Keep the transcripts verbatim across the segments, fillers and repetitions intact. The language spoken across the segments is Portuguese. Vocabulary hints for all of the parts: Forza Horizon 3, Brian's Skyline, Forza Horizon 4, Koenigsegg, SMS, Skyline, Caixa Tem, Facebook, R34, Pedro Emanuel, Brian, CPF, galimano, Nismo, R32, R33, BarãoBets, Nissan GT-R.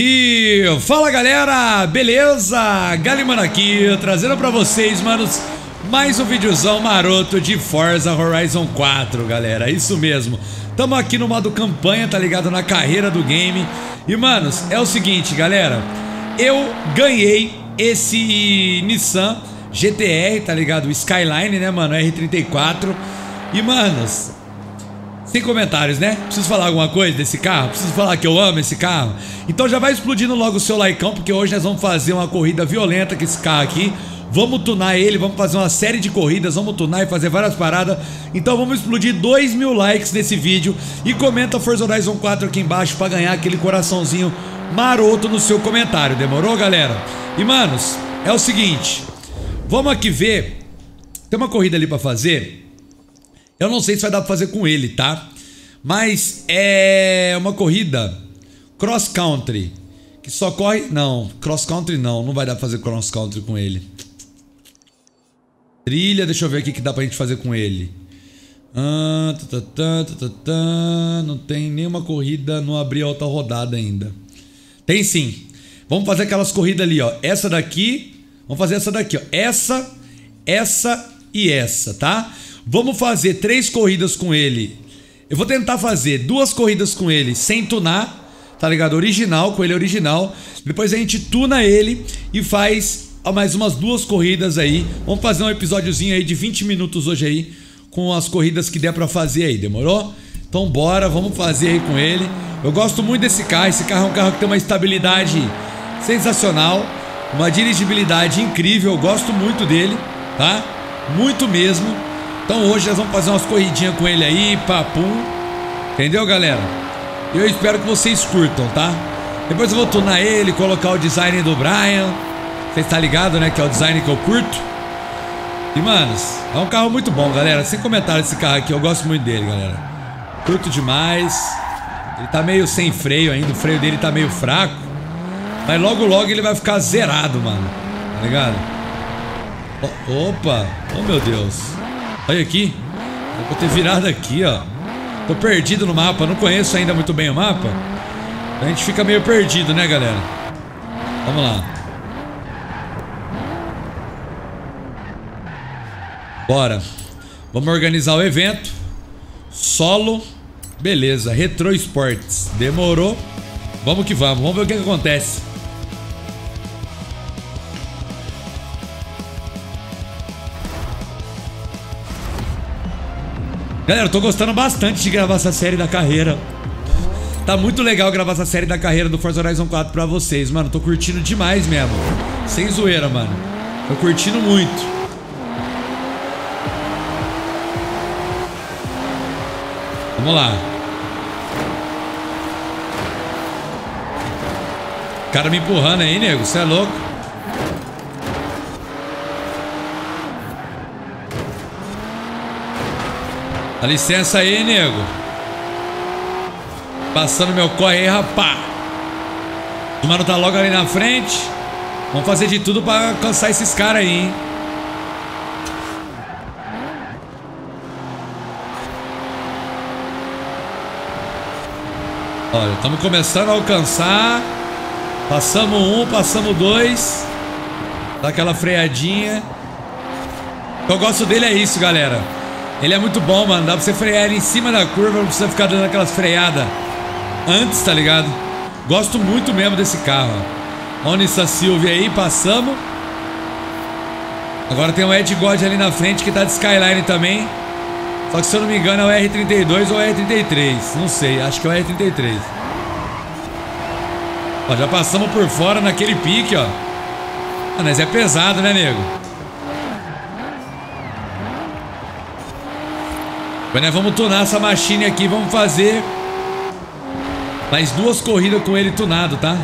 E fala galera, beleza? Galimano aqui, trazendo pra vocês, manos, mais um videozão maroto de Forza Horizon quatro, galera, isso mesmo. Tamo aqui no modo campanha, tá ligado? Na carreira do game. E, manos, é o seguinte, galera, eu ganhei esse Nissan G T R, tá ligado? O Skyline, né, mano? R trinta e quatro. E, manos, sem comentários, né? Preciso falar alguma coisa desse carro? Preciso falar que eu amo esse carro? Então já vai explodindo logo o seu likeão, porque hoje nós vamos fazer uma corrida violenta com esse carro aqui. Vamos tunar ele, vamos fazer uma série de corridas, vamos tunar e fazer várias paradas. Então vamos explodir dois mil likes nesse vídeo. E comenta Forza Horizon quatro aqui embaixo pra ganhar aquele coraçãozinho maroto no seu comentário. Demorou, galera? E, manos, é o seguinte, vamos aqui ver. Tem uma corrida ali pra fazer. Eu não sei se vai dar pra fazer com ele, tá? Mas é uma corrida cross country, que só corre... Não, cross country não, não vai dar pra fazer cross country com ele. Trilha, deixa eu ver aqui que dá pra gente fazer com ele. Ah, tá, tá, tá, tá, tá. Não tem nenhuma corrida, não abri outra rodada ainda. Tem sim. Vamos fazer aquelas corridas ali, ó. Essa daqui, vamos fazer essa daqui, ó. Essa, essa e essa, tá? Vamos fazer três corridas com ele. Eu vou tentar fazer duas corridas com ele sem tunar, tá ligado? Original, com ele original. Depois a gente tuna ele e faz mais umas duas corridas aí. Vamos fazer um episódiozinho aí de vinte minutos hoje aí, com as corridas que der pra fazer aí, demorou? Então bora, vamos fazer aí com ele. Eu gosto muito desse carro, esse carro é um carro que tem uma estabilidade sensacional, uma dirigibilidade incrível, eu gosto muito dele, tá? Muito mesmo. Então hoje nós vamos fazer umas corridinhas com ele aí, papum. Entendeu, galera? Eu espero que vocês curtam, tá? Depois eu vou tunar ele, colocar o design do Brian. Vocês tá ligado, né? Que é o design que eu curto. E, manos, é um carro muito bom, galera. Sem comentário esse carro aqui, eu gosto muito dele, galera. Curto demais. Ele tá meio sem freio ainda, o freio dele tá meio fraco. Mas logo, logo ele vai ficar zerado, mano. Tá ligado? Opa! Oh, meu Deus. Olha aqui, eu vou ter virado aqui, ó. Tô perdido no mapa, não conheço ainda muito bem o mapa. A gente fica meio perdido, né, galera? Vamos lá. Bora. Vamos organizar o evento. Solo. Beleza, Retro Sports. Demorou. Vamos que vamos, vamos ver o que, que acontece. Galera, eu tô gostando bastante de gravar essa série da carreira. Tá muito legal gravar essa série da carreira do Forza Horizon quatro pra vocês, mano. Tô curtindo demais mesmo. Sem zoeira, mano. Tô curtindo muito. Vamos lá. O cara me empurrando aí, nego. Você é louco? Dá licença aí, nego. Passando meu corre aí, rapá. O mano tá logo ali na frente. Vamos fazer de tudo pra alcançar esses caras aí, hein. Olha, estamos começando a alcançar. Passamos um, passamos dois. Dá aquela freadinha. O que eu gosto dele é isso, galera. Ele é muito bom, mano. Dá pra você frear ele em cima da curva, não precisa ficar dando aquelas freadas antes, tá ligado? Gosto muito mesmo desse carro. Ó, o Nissan Silvia aí, passamos. Agora tem um Ed God ali na frente que tá de Skyline também. Só que se eu não me engano é o R trinta e dois ou R trinta e três. Não sei, acho que é o R trinta e três. Ó, já passamos por fora naquele pique, ó. Ah, mas é pesado, né, nego? Mas nós vamos tunar essa machine aqui. Vamos fazer mais duas corridas com ele tunado, tá?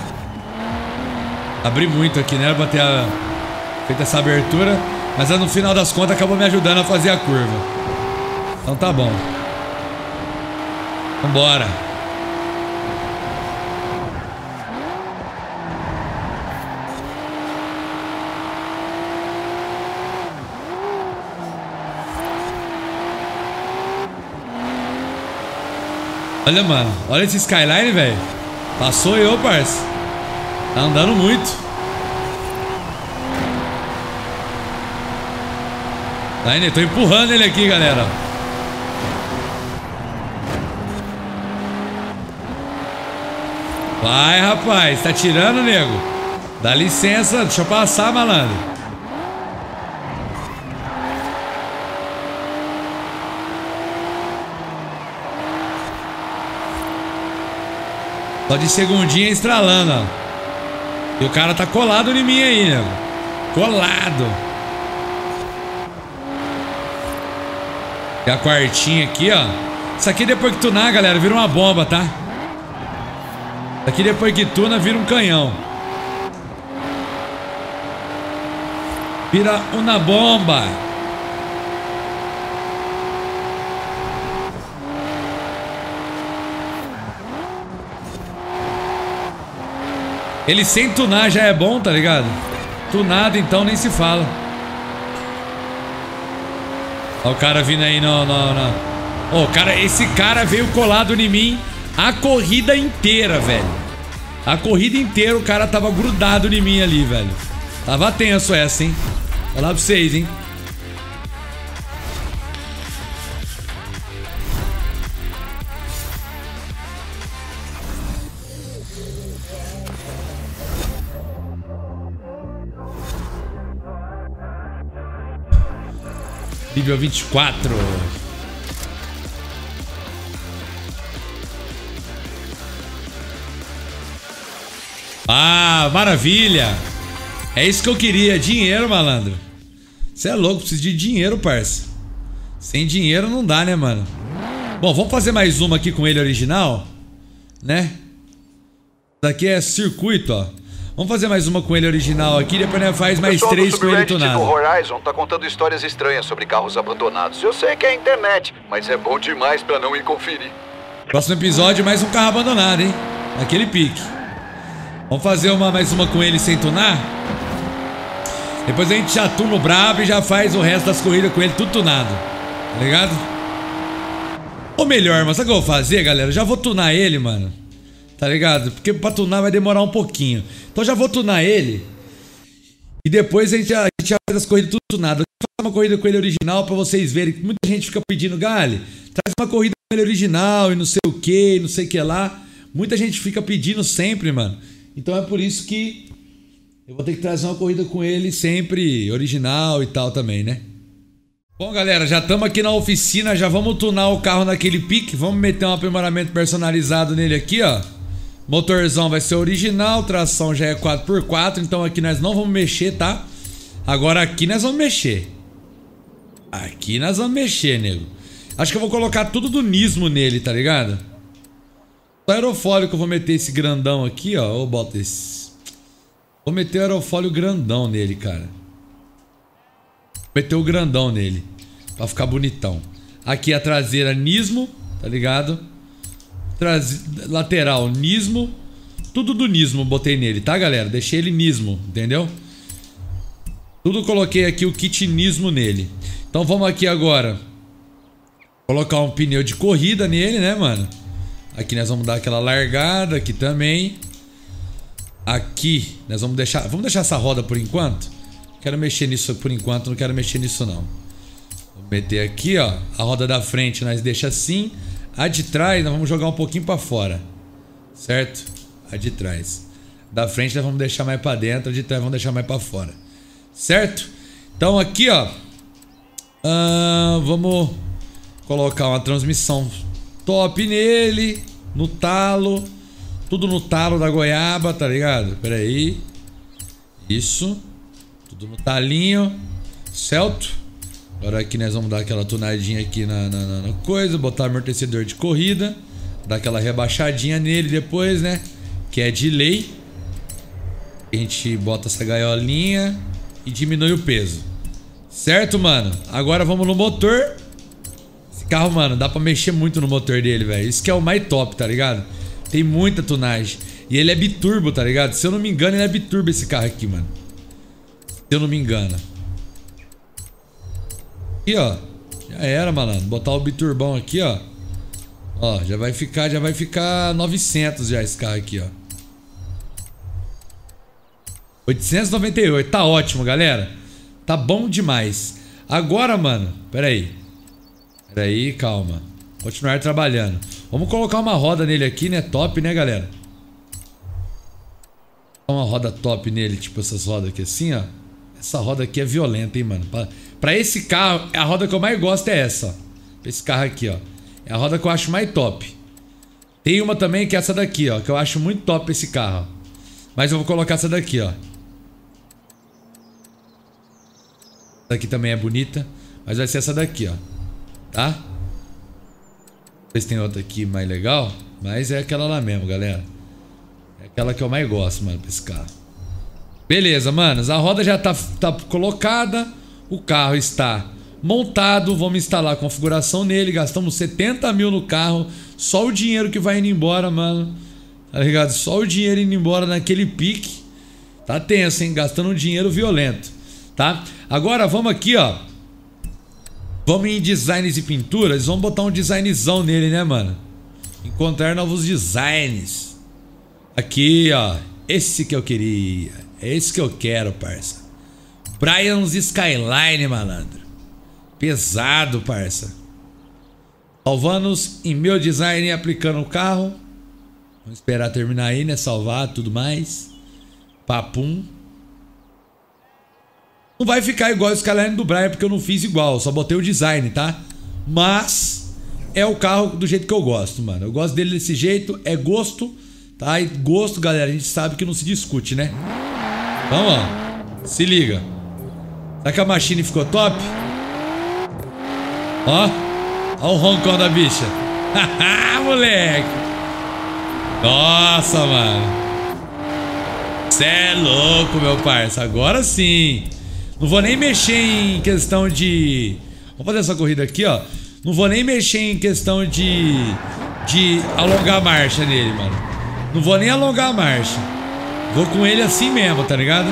Abri muito aqui, né? Era pra ter a... feito essa abertura. Mas no final das contas acabou me ajudando a fazer a curva. Então tá bom. Vambora. Olha, mano, olha esse Skyline, velho. Passou eu, parça. Tá andando muito. Tá indo, tô empurrando ele aqui, galera. Vai, rapaz. Tá tirando, nego. Dá licença. Deixa eu passar, malandro. Só de segundinha estralando, ó. E o cara tá colado em mim aí, né? Colado. E a quartinha aqui, ó. Isso aqui depois que tunar, galera, vira uma bomba, tá? Isso aqui depois que tuna, vira um canhão. Vira uma bomba. Ele sem tunar já é bom, tá ligado? Tunado então nem se fala. Ó o cara vindo aí, não, não, não. Ó, cara, esse cara veio colado em mim a corrida inteira, velho. A corrida inteira o cara tava grudado em mim ali, velho. Tava tenso essa, hein? Vou falar pra vocês, hein? Nível vinte e quatro. Ah, maravilha. É isso que eu queria, dinheiro, malandro. Você é louco, preciso de dinheiro, parça. Sem dinheiro não dá, né, mano? Bom, vamos fazer mais uma aqui com ele original, né? Daqui é circuito, ó. Vamos fazer mais uma com ele original aqui, depois a gente faz mais três com ele tunado. O Horizon tá contando histórias estranhas sobre carros abandonados. Eu sei que é internet, mas é bom demais pra não ir conferir. Próximo episódio, mais um carro abandonado, hein? Naquele pique. Vamos fazer uma, mais uma com ele sem tunar? Depois a gente já tuna o brabo e já faz o resto das corridas com ele tudo tunado. Tá ligado? Ou melhor, mas sabe o que eu vou fazer, galera? Eu já vou tunar ele, mano. Tá ligado? Porque pra tunar vai demorar um pouquinho. Então já vou tunar ele. E depois a gente, a gente faz as corridas tudo tunado. Eu vou fazer uma corrida com ele original pra vocês verem. Muita gente fica pedindo, Gale, traz uma corrida com ele original e não sei o que, não sei o que lá. Muita gente fica pedindo sempre, mano. Então é por isso que eu vou ter que trazer uma corrida com ele sempre original e tal também, né? Bom, galera, já estamos aqui na oficina. Já vamos tunar o carro naquele pique. Vamos meter um aprimoramento personalizado nele aqui, ó. Motorzão vai ser original, tração já é quatro por quatro, então aqui nós não vamos mexer, tá? Agora aqui nós vamos mexer. Aqui nós vamos mexer, nego. Acho que eu vou colocar tudo do Nismo nele, tá ligado? Só aerofólio que eu vou meter esse grandão aqui, ó. Ou boto esse. Vou meter o aerofólio grandão nele, cara. Vou meter o grandão nele. Pra ficar bonitão. Aqui a traseira Nismo, tá ligado? Lateral, Nismo. Tudo do Nismo botei nele, tá, galera? Deixei ele Nismo, entendeu? Tudo coloquei aqui o kit Nismo nele. Então vamos aqui agora colocar um pneu de corrida nele, né, mano? Aqui nós vamos dar aquela largada aqui também. Aqui nós vamos deixar, vamos deixar essa roda por enquanto. Quero mexer nisso por enquanto, não quero mexer nisso não. Vou meter aqui, ó, a roda da frente nós deixa assim. A de trás nós vamos jogar um pouquinho pra fora, certo? A de trás. Da frente nós vamos deixar mais pra dentro, a de trás vamos deixar mais pra fora, certo? Então aqui, ó, uh, vamos colocar uma transmissão top nele. No talo. Tudo no talo da goiaba, tá ligado? Pera aí. Isso. Tudo no talinho, certo? Agora aqui nós vamos dar aquela tunadinha aqui na, na, na, na coisa, botar amortecedor de corrida, dar aquela rebaixadinha nele depois, né? Que é de lei. A gente bota essa gaiolinha e diminui o peso. Certo, mano? Agora vamos no motor. Esse carro, mano, dá pra mexer muito no motor dele, velho. Isso que é o mais top, tá ligado? Tem muita tunagem. E ele é biturbo, tá ligado? Se eu não me engano, ele é biturbo esse carro aqui, mano. Se eu não me engano. Aqui, ó, já era, malandro. Botar o biturbão aqui, ó. Ó, já vai ficar, já vai ficar novecentos já esse carro aqui, ó. oitocentos e noventa e oito. Tá ótimo, galera. Tá bom demais. Agora, mano, peraí. Peraí, calma. Continuar trabalhando. Vamos colocar uma roda nele aqui, né? Top, né, galera? Uma roda top nele, tipo essas rodas aqui assim, ó. Essa roda aqui é violenta, hein, mano. Pra, pra esse carro, a roda que eu mais gosto é essa, ó. Pra esse carro aqui, ó. É a roda que eu acho mais top. Tem uma também que é essa daqui, ó. Que eu acho muito top esse carro. Mas eu vou colocar essa daqui, ó. Essa daqui também é bonita. Mas vai ser essa daqui, ó. Tá? Não sei se tem outra aqui mais legal. Mas é aquela lá mesmo, galera. É aquela que eu mais gosto, mano, pra esse carro. Beleza, manos. A roda já tá, tá colocada. O carro está montado. Vamos instalar a configuração nele. Gastamos setenta mil no carro. Só o dinheiro que vai indo embora, mano. Tá ligado? Só o dinheiro indo embora naquele pique. Tá tenso, hein? Gastando um dinheiro violento. Tá? Agora vamos aqui, ó. Vamos em designs e pinturas. Vamos botar um designzão nele, né, mano? Encontrar novos designs. Aqui, ó. Esse que eu queria. É esse que eu quero, parça. Brian's Skyline, malandro. Pesado, parça. Salvando-os em meu design e aplicando o carro. Vamos esperar terminar aí, né? Salvar, tudo mais. Papum. Não vai ficar igual o Skyline do Brian, porque eu não fiz igual. Só botei o design, tá? Mas é o carro do jeito que eu gosto, mano. Eu gosto dele desse jeito. É gosto, tá? E gosto, galera, a gente sabe que não se discute, né? Então, ó. Se liga. Será que a machine ficou top? Ó. Ó o roncão da bicha. Haha, moleque. Nossa, mano. Cê é louco, meu parça. Agora sim. Não vou nem mexer em questão de... Vamos fazer essa corrida aqui, ó. Não vou nem mexer em questão de... De alongar a marcha nele, mano. Não vou nem alongar a marcha. Vou com ele assim mesmo, tá ligado?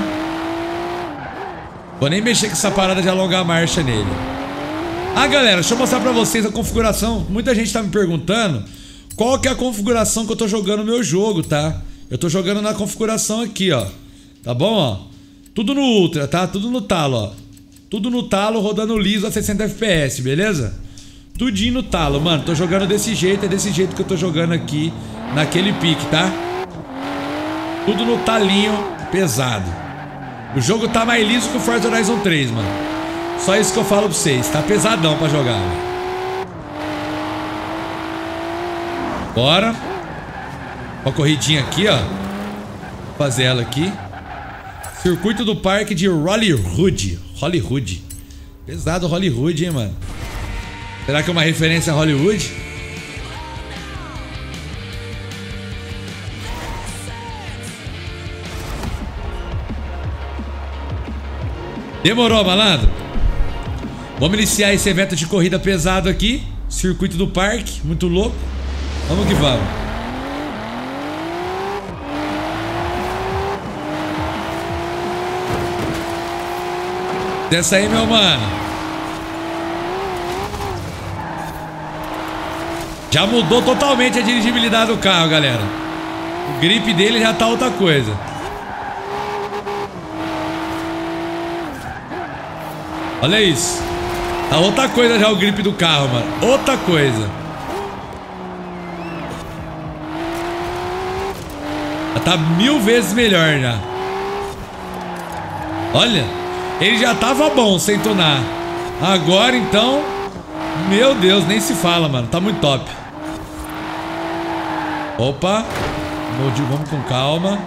Vou nem mexer com essa parada de alongar a marcha nele. Ah, galera, deixa eu mostrar pra vocês a configuração. Muita gente tá me perguntando... Qual que é a configuração que eu tô jogando no meu jogo, tá? Eu tô jogando na configuração aqui, ó. Tá bom, ó? Tudo no ultra, tá? Tudo no talo, ó. Tudo no talo, rodando liso a sessenta F P S, beleza? Tudinho no talo, mano. Tô jogando desse jeito, é desse jeito que eu tô jogando aqui. Naquele pique, tá? Tudo no talinho pesado. O jogo tá mais liso que o Forza Horizon três, mano. Só isso que eu falo pra vocês. Tá pesadão pra jogar, mano. Bora. Uma corridinha aqui, ó. Vou fazer ela aqui. Circuito do parque de Hollywood. Hollywood. Pesado Hollywood, hein, mano. Será que é uma referência a Hollywood? Demorou, malandro. Vamos iniciar esse evento de corrida pesado aqui. Circuito do parque, muito louco. Vamos que vamos. Desce aí, meu mano. Já mudou totalmente a dirigibilidade do carro, galera. O grip dele já tá outra coisa. Olha isso. Tá outra coisa já o grip do carro, mano. Outra coisa. Tá mil vezes melhor já. Olha, ele já tava bom sem tunar. Agora então, meu Deus, nem se fala, mano. Tá muito top. Opa, vamos com calma.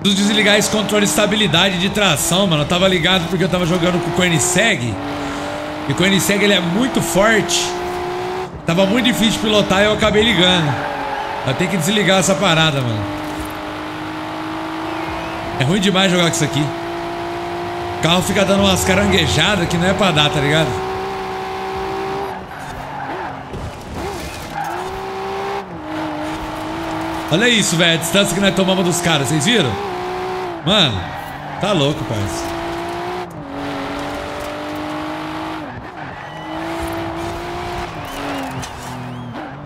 Preciso desligar esse controle de estabilidade de tração, mano. Eu tava ligado porque eu tava jogando com o Koenigsegg. E o Koenigsegg, ele é muito forte. Tava muito difícil de pilotar e eu acabei ligando. Eu tenho que desligar essa parada, mano. É ruim demais jogar com isso aqui. O carro fica dando umas caranguejadas que não é pra dar, tá ligado? Olha isso, velho. A distância que nós tomamos dos caras, vocês viram? Mano, tá louco, parceiro.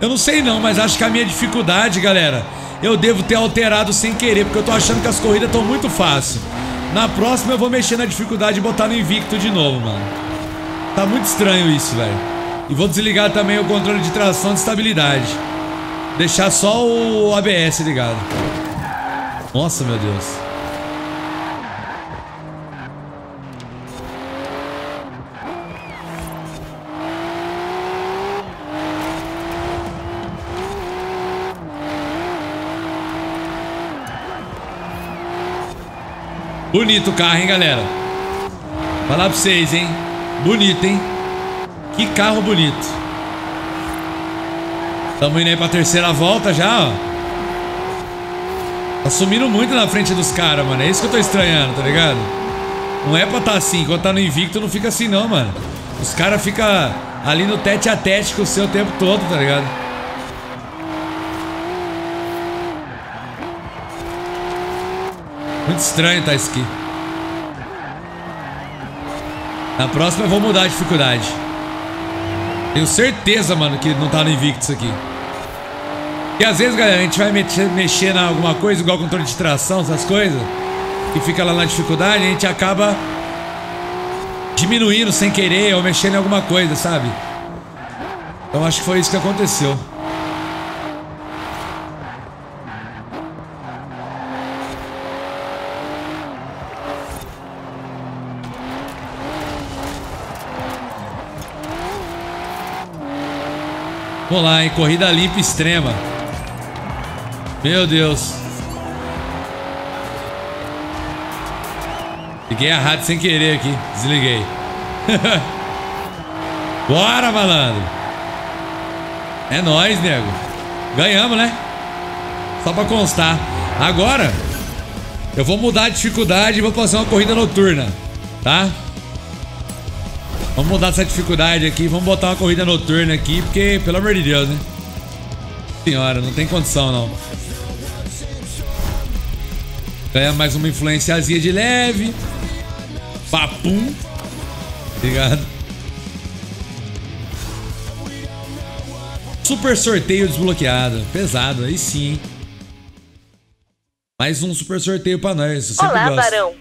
Eu não sei não, mas acho que a minha dificuldade, galera, eu devo ter alterado sem querer, porque eu tô achando que as corridas estão muito fáceis. Na próxima eu vou mexer na dificuldade e botar no invicto de novo, mano. Tá muito estranho isso, velho. E vou desligar também o controle de tração e de estabilidade. Deixar só o A B S ligado. Nossa, meu Deus. Bonito o carro, hein, galera? Falar pra vocês, hein? Bonito, hein? Que carro bonito. Tamo indo aí pra terceira volta já, ó. Tá sumindo muito na frente dos caras, mano. É isso que eu tô estranhando, tá ligado? Não é pra tá assim. Quando tá no invicto não fica assim não, mano. Os caras ficam ali no tete a tete com o seu tempo todo, tá ligado? Muito estranho tá isso aqui. Na próxima eu vou mudar a dificuldade. Tenho certeza, mano, que não tá no invicto isso aqui. E às vezes, galera, a gente vai mexer, mexer em alguma coisa, igual controle de tração, essas coisas, que fica lá na dificuldade, a gente acaba diminuindo sem querer ou mexendo em alguma coisa, sabe? Então acho que foi isso que aconteceu. Vamos lá, hein? Corrida limpa extrema. Meu Deus. Liguei a rádio sem querer aqui. Desliguei. Bora, malandro. É nóis, nego. Ganhamos, né? Só pra constar. Agora, eu vou mudar a dificuldade e vou passar uma corrida noturna. Tá? Vamos mudar essa dificuldade aqui, vamos botar uma corrida noturna aqui, porque, pelo amor de Deus, né? Senhora, não tem condição, não. Ganha mais uma influenciazinha de leve. Papum. Obrigado. Super sorteio desbloqueado. Pesado, aí sim. Mais um super sorteio pra nós. Eu Olá, gosto. Barão.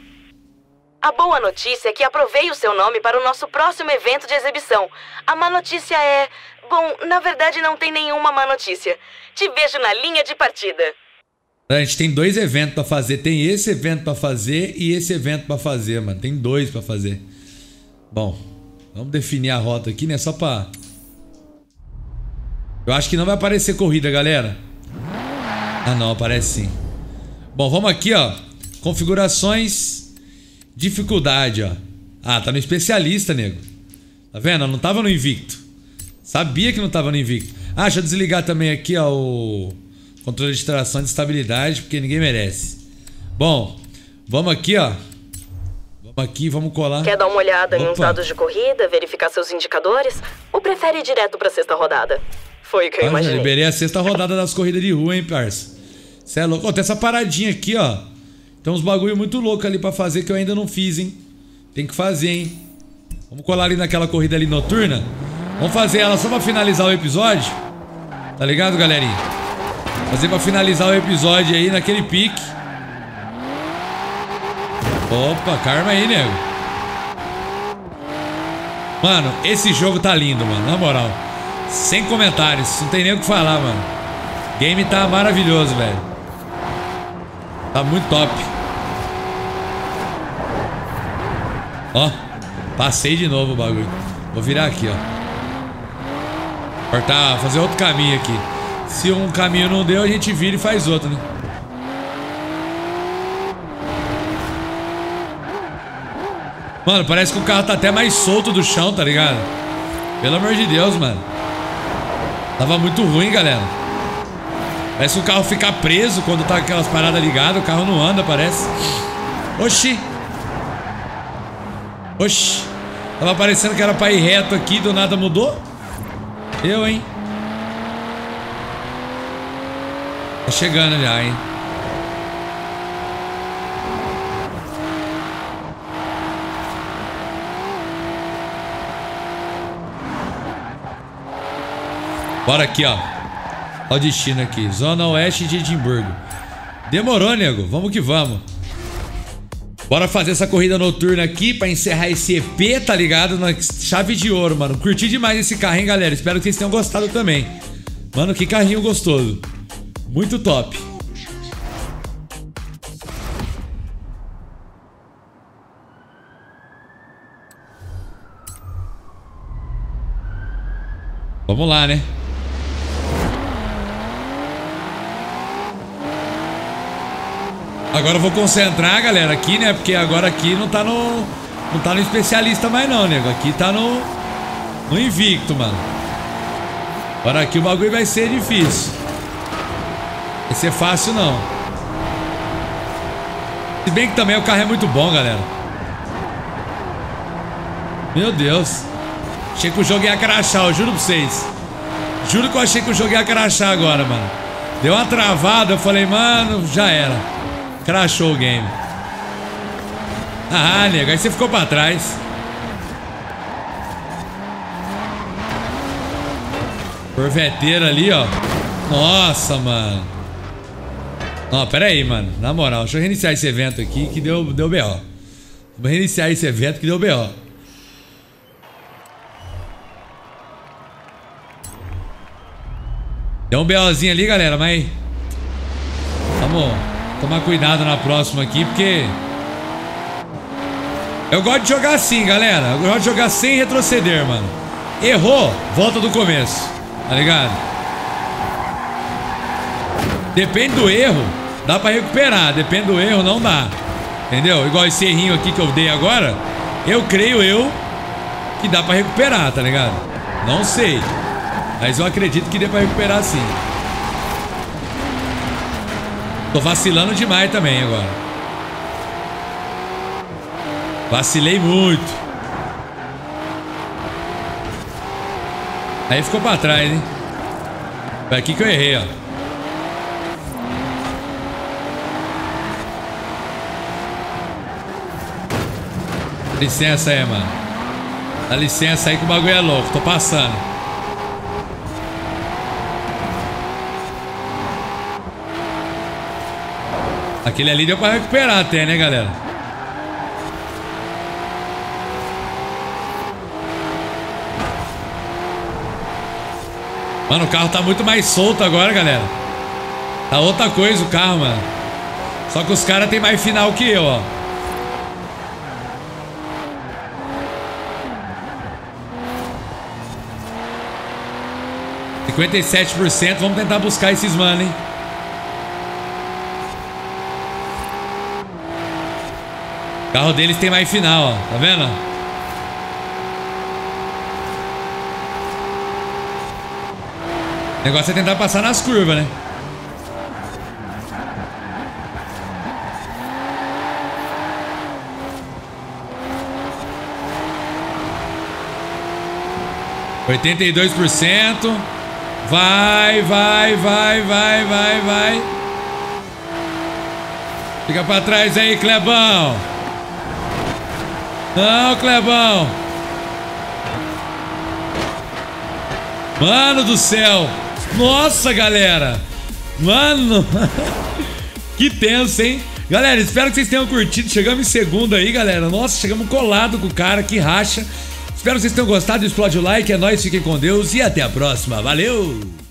A boa notícia é que aprovei o seu nome para o nosso próximo evento de exibição. A má notícia é... Bom, na verdade não tem nenhuma má notícia. Te vejo na linha de partida. A gente tem dois eventos pra fazer. Tem esse evento pra fazer e esse evento pra fazer, mano. Tem dois pra fazer. Bom, vamos definir a rota aqui, né? Só pra... Eu acho que não vai aparecer corrida, galera. Ah, não. Aparece sim. Bom, vamos aqui, ó. Configurações... Dificuldade, ó. Ah, tá no especialista, nego. Tá vendo? Não tava no invicto. Sabia que não tava no invicto. Ah, deixa eu desligar também aqui, ó, o controle de tração e de estabilidade, porque ninguém merece. Bom, vamos aqui, ó. Vamos aqui, vamos colar. Quer dar uma olhada Opa. Em uns dados de corrida, verificar seus indicadores? Ou prefere ir direto pra sexta rodada? Foi o que eu ah, imaginei. Liberei a sexta rodada das corridas de rua, hein, parça. Cê é louco. Ó, tem essa paradinha aqui, ó. Tem uns bagulho muito louco ali pra fazer que eu ainda não fiz, hein? Tem que fazer, hein? Vamos colar ali naquela corrida ali noturna. Vamos fazer ela só pra finalizar o episódio. Tá ligado, galerinha? Fazer pra finalizar o episódio aí naquele pique. Opa, calma aí, nego. Mano, esse jogo tá lindo, mano. Na moral. Sem comentários. Não tem nem o que falar, mano. O game tá maravilhoso, velho. Tá muito top. Ó, passei de novo o bagulho. Vou virar aqui, ó. Cortar, fazer outro caminho aqui. Se um caminho não deu, a gente vira e faz outro, né? Mano, parece que o carro tá até mais solto do chão, tá ligado? Pelo amor de Deus, mano. Tava muito ruim, galera. Parece que o carro fica preso quando tá aquelas paradas ligadas. O carro não anda, parece. Oxi. Oxi, tava parecendo que era pra ir reto aqui, do nada mudou. Eu, hein? Tá chegando já, hein? Bora aqui, ó. Olha o destino aqui, zona oeste de Edimburgo. Demorou, nego, vamos que vamos. Bora fazer essa corrida noturna aqui pra encerrar esse E P, tá ligado? Na chave de ouro, mano. Curti demais esse carro, hein, galera? Espero que vocês tenham gostado também. Mano, que carrinho gostoso. Muito top. Vamos lá, né? Agora eu vou concentrar, galera, aqui, né? Porque agora aqui não tá no... Não tá no especialista mais não, nego. Aqui tá no... No invicto, mano. Agora aqui o bagulho vai ser difícil. Vai ser fácil, não. Se bem que também o carro é muito bom, galera. Meu Deus. Achei que o jogo ia crashar, eu juro pra vocês. Juro que eu achei que o jogo ia crashar agora, mano. Deu uma travada, eu falei, mano, já era. Crashou o game. Ah, nego, aí você ficou pra trás. Corveteiro ali, ó. Nossa, mano. Ó, pera aí, mano. Na moral, deixa eu reiniciar esse evento aqui que deu, deu B O. Vou reiniciar esse evento que deu B O. Deu um BOzinho ali, galera, mas... Vamos... Tomar cuidado na próxima aqui, porque... Eu gosto de jogar assim, galera. Eu gosto de jogar sem retroceder, mano. Errou, volta do começo. Tá ligado? Depende do erro, dá pra recuperar. Depende do erro, não dá. Entendeu? Igual esse errinho aqui que eu dei agora. Eu creio eu que dá pra recuperar, tá ligado? Não sei. Mas eu acredito que dê pra recuperar sim. Tô vacilando demais também agora. Vacilei muito. Aí ficou pra trás, hein? Foi aqui que eu errei, ó. Dá licença aí, mano. Dá licença aí que o bagulho é louco. Tô passando. Aquele ali deu pra recuperar até, né, galera? Mano, o carro tá muito mais solto agora, galera. Tá outra coisa o carro, mano. Só que os caras tem mais final que eu, ó. cinquenta e sete por cento. Vamos tentar buscar esses mano, hein? O carro deles tem mais final, ó. Tá vendo? O negócio é tentar passar nas curvas, né? oitenta e dois por cento. Vai, vai, vai, vai, vai, vai. Fica pra trás aí, Clebão. Não, Clebão. Mano do céu. Nossa, galera. Mano. Que tenso, hein? Galera, espero que vocês tenham curtido. Chegamos em segundo aí, galera. Nossa, chegamos colado com o cara. Que racha. Espero que vocês tenham gostado. Explode o like. É nóis. Fiquem com Deus. E até a próxima. Valeu.